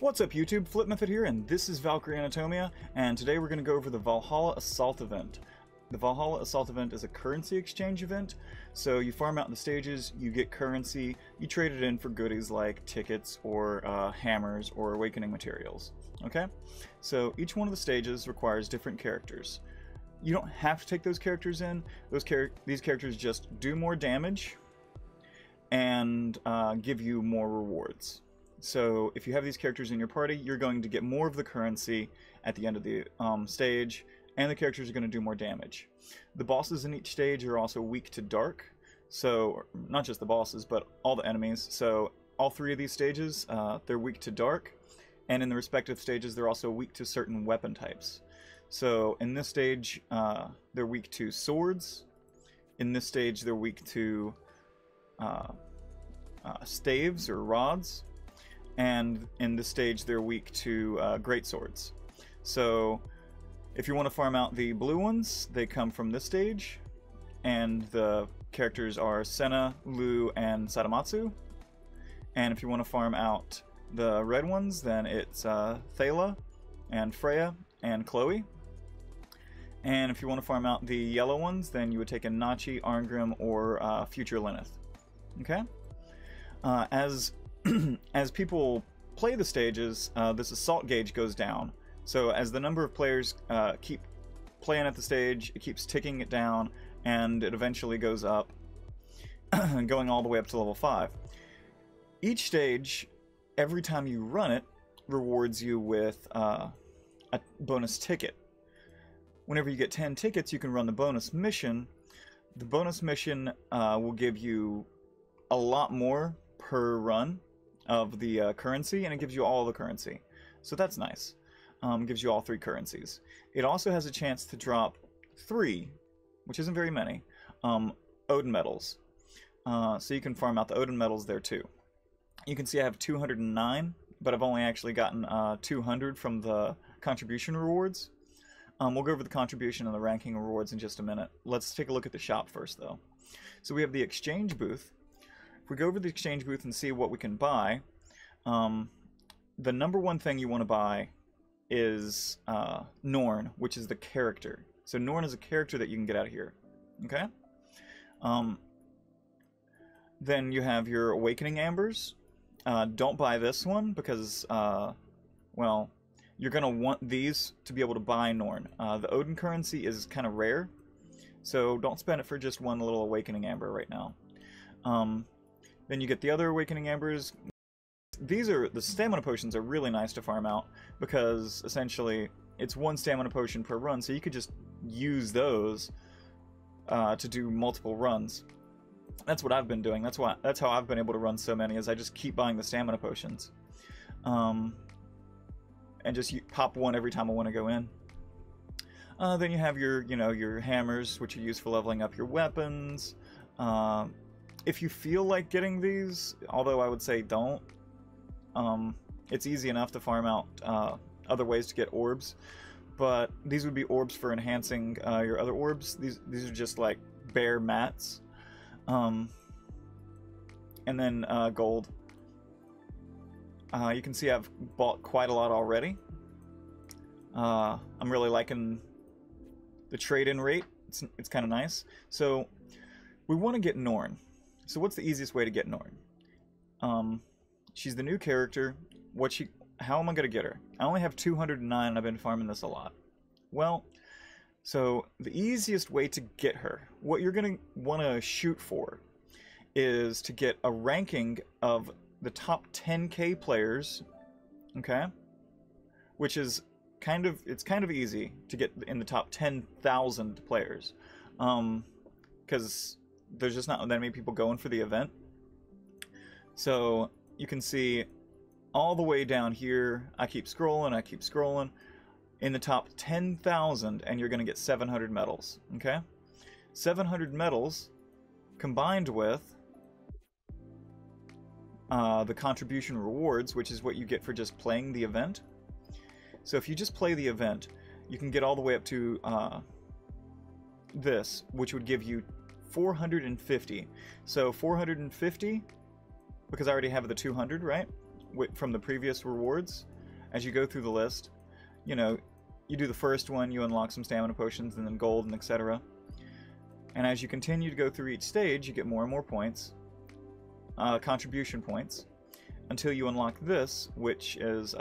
What's up YouTube, FlipMethod here, and this is Valkyrie Anatomia, and today we're going to go over the Valhalla Assault event. The Valhalla Assault event is a currency exchange event, so you farm out the stages, you get currency, you trade it in for goodies like tickets or hammers or awakening materials, okay? So each one of the stages requires different characters. You don't have to take those characters in, these characters just do more damage and give you more rewards. So if you have these characters in your party, you're going to get more of the currency at the end of the stage, and the characters are going to do more damage. The bosses in each stage are also weak to dark, so not just the bosses, but all the enemies. So all three of these stages, they're weak to dark, and in the respective stages, they're also weak to certain weapon types. So in this stage, they're weak to swords. In this stage, they're weak to staves or rods. And in this stage, they're weak to greatswords. So if you want to farm out the blue ones, they come from this stage. And the characters are Senna, Lou, and Sadamatsu. And if you want to farm out the red ones, then it's Thyla, and Freya, and Chloe. And if you want to farm out the yellow ones, then you would take in Nachi, Arngrim, or future Lineth. Okay? As people play the stages, this assault gauge goes down. So as the number of players keep playing at the stage, it keeps ticking it down, and it eventually goes up, going all the way up to level 5. Each stage, every time you run it, rewards you with a bonus ticket. Whenever you get 10 tickets, you can run the bonus mission. The bonus mission will give you a lot more per run of the currency, and it gives you all the currency, so that's nice. Gives you all three currencies. It also has a chance to drop 3, which isn't very many, Odin medals, so you can farm out the Odin medals there too. You can see I have 209, but I've only actually gotten 200 from the contribution rewards. We'll go over the contribution and the ranking rewards in just a minute. Let's take a look at the shop first though. So we have the exchange booth. If we go over the exchange booth and see what we can buy, the number one thing you want to buy is Norn, which is the character. So Norn is a character that you can get out of here. Okay? Then you have your Awakening Ambers. Don't buy this one because, well, you're going to want these to be able to buy Norn. The Odin currency is kind of rare, so don't spend it for just one little Awakening Amber right now. Then you get the other Awakening Ambers. The stamina potions are really nice to farm out because essentially it's one stamina potion per run, so you could just use those to do multiple runs. That's what I've been doing. That's how I've been able to run so many, is I just keep buying the stamina potions. And just pop one every time I want to go in. Then you have your, your hammers, which you use for leveling up your weapons. If you feel like getting these, although I would say don't, it's easy enough to farm out other ways to get orbs, but these would be orbs for enhancing your other orbs. These are just like bare mats, and then gold. You can see I've bought quite a lot already. I'm really liking the trade-in rate. It's kind of nice. So we want to get Norn. So what's the easiest way to get Norn? She's the new character. How am I going to get her? I only have 209 and I've been farming this a lot. Well, so the easiest way to get her, what you're going to want to shoot for, is to get a ranking of the top 10K players, okay? Which is kind of easy to get in the top 10,000 players. Because there's just not that many people going for the event. So you can see all the way down here, I keep scrolling, in the top 10,000, and you're going to get 700 medals, okay? 700 medals combined with the contribution rewards, which is what you get for just playing the event. So if you just play the event, you can get all the way up to this, which would give you 450. So 450, because I already have the 200, right? from the previous rewards as you go through the list. You know, you do the first one, you unlock some stamina potions, and then gold, and etc. And as you continue to go through each stage, you get more and more points, contribution points, until you unlock this, which is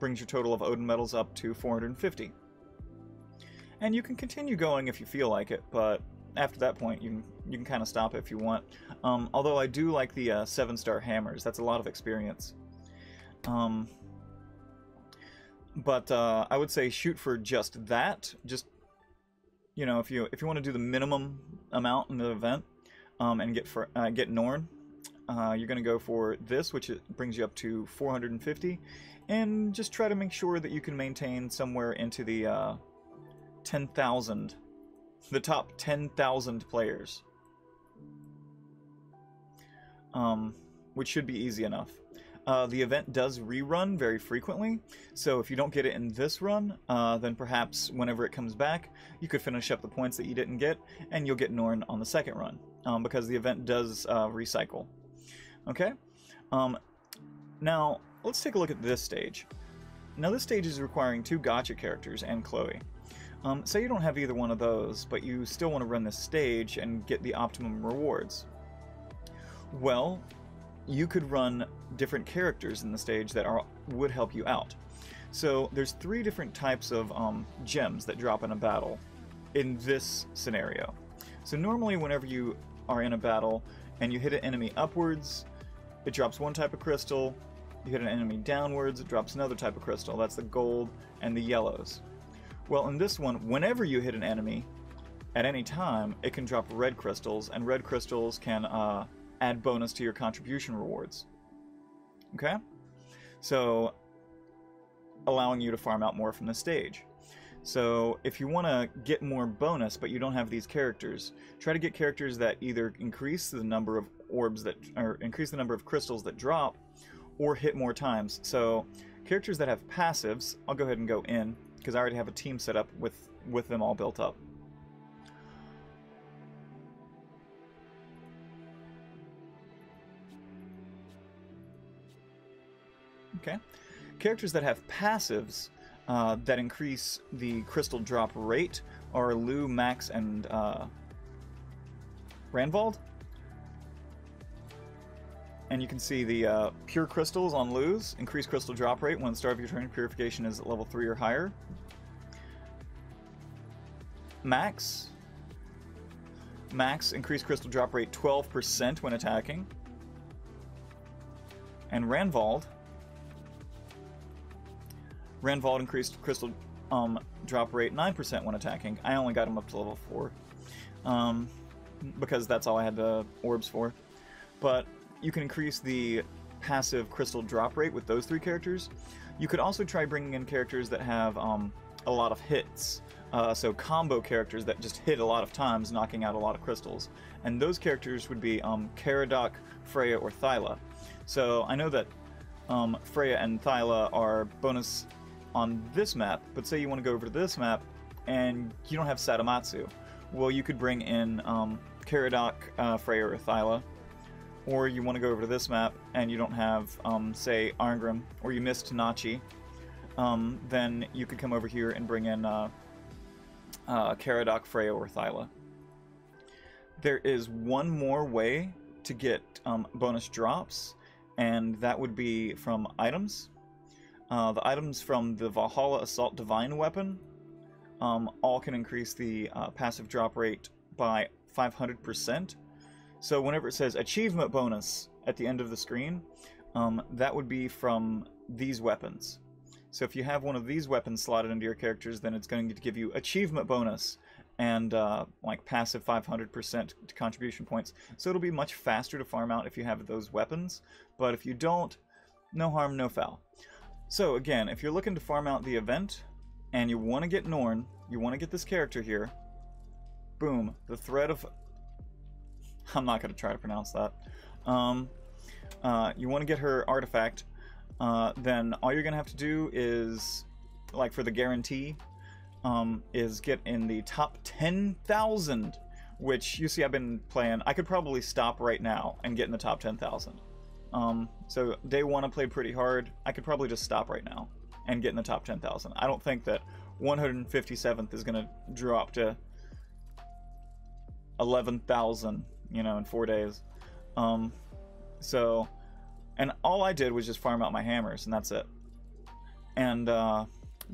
brings your total of Odin medals up to 450. And you can continue going if you feel like it, but after that point, you can kind of stop it if you want. Although I do like the 7-star hammers. That's a lot of experience. But I would say shoot for just that. Just, you know, if you want to do the minimum amount in the event and get Norn, you're going to go for this, which brings you up to 450, and just try to make sure that you can maintain somewhere into the 10,000. The top 10,000 players, which should be easy enough. The event does rerun very frequently, so if you don't get it in this run, then perhaps whenever it comes back, you could finish up the points that you didn't get, and you'll get Norn on the second run, because the event does recycle. Okay? Now, let's take a look at this stage. Now, this stage is requiring 2 gacha characters and Chloe. Say you don't have either one of those, but you still want to run this stage and get the optimum rewards. Well, you could run different characters in the stage that would help you out. So there's 3 different types of gems that drop in a battle in this scenario. So normally whenever you are in a battle and you hit an enemy upwards, it drops one type of crystal. You hit an enemy downwards, it drops another type of crystal. That's the gold and the yellows. Well, in this one, whenever you hit an enemy, at any time, it can drop red crystals, and red crystals can add bonus to your contribution rewards. Okay? So, allowing you to farm out more from the stage. So, if you want to get more bonus, but you don't have these characters, try to get characters that either increase the number of orbs that, or increase the number of crystals that drop, or hit more times. So, characters that have passives, I'll go ahead and go in, because I already have a team set up with them all built up. Okay. Characters that have passives that increase the crystal drop rate are Lou, Max, and Rangvald. And you can see the pure crystals on Luz, increased crystal drop rate when the start of your turn purification is at level 3 or higher. Max, increased crystal drop rate 12% when attacking. And Rangvald increased crystal drop rate 9% when attacking. I only got him up to level 4 because that's all I had the orbs for. But you can increase the passive crystal drop rate with those 3 characters. You could also try bringing in characters that have a lot of hits. So combo characters that just hit a lot of times, knocking out a lot of crystals. And those characters would be Caradoc, Freya, or Thyla. So I know that Freya and Thyla are bonus on this map, but say you want to go over to this map and you don't have Sadamatsu. Well, you could bring in Caradoc, Freya, or Thyla. Or you want to go over to this map and you don't have, say, Arngrim, or you missed Nachi, then you could come over here and bring in Caradoc, Freya, or Thyla. There is one more way to get bonus drops, and that would be from items. The items from the Valhalla Assault Divine Weapon all can increase the passive drop rate by 500%. So whenever it says achievement bonus at the end of the screen, that would be from these weapons. So if you have one of these weapons slotted into your characters, then it's going to give you achievement bonus and like passive 500% contribution points. So it'll be much faster to farm out if you have those weapons, but if you don't, no harm, no foul. So again, if you're looking to farm out the event and you want to get Norn, you want to get this character here, boom, the thread of... I'm not going to try to pronounce that. You want to get her artifact, then all you're going to have to do is, like for the guarantee, is get in the top 10,000, which you see I've been playing. I could probably stop right now and get in the top 10,000. So day one I played pretty hard. I could probably just stop right now and get in the top 10,000. I don't think that 157th is gonna drop to 11,000, you know, in 4 days. So, and all I did was just farm out my hammers, and that's it. And the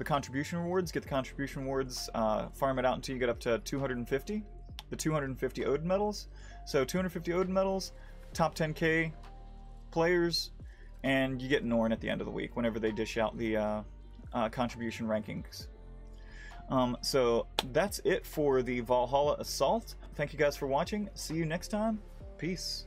contribution rewards, get the contribution rewards, farm it out until you get up to 250, the 250 Odin medals. So 250 Odin medals, top 10K players, and you get Norn at the end of the week whenever they dish out the contribution rankings. So that's it for the Valhalla Assault. Thank you guys for watching. See you next time. Peace.